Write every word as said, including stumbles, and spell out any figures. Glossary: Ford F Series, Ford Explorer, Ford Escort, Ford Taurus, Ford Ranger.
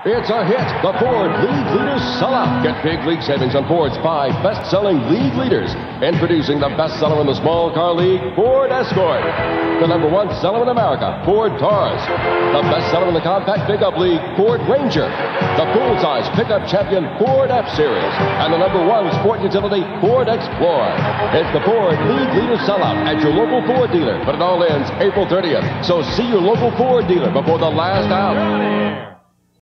It's a hit. The Ford League Leaders sell out. Get big league savings on Ford's five best-selling league leaders. Introducing the best seller in the small car league, Ford Escort. The number one seller in America, Ford Taurus. The best seller in the compact pickup league, Ford Ranger. The full-size pickup champion, Ford F Series. And the number one sport utility, Ford Explorer. It's the Ford League Leaders sellout at your local Ford dealer. But it all ends April thirtieth. So see your local Ford dealer before the last hour.